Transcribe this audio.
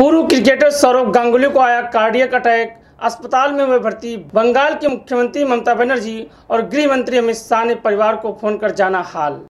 पूर्व क्रिकेटर सौरभ गांगुली को आया कार्डियक अटैक, अस्पताल में हुए भर्ती। बंगाल के मुख्यमंत्री ममता बनर्जी और गृह मंत्री अमित शाह ने परिवार को फोन कर जाना हाल।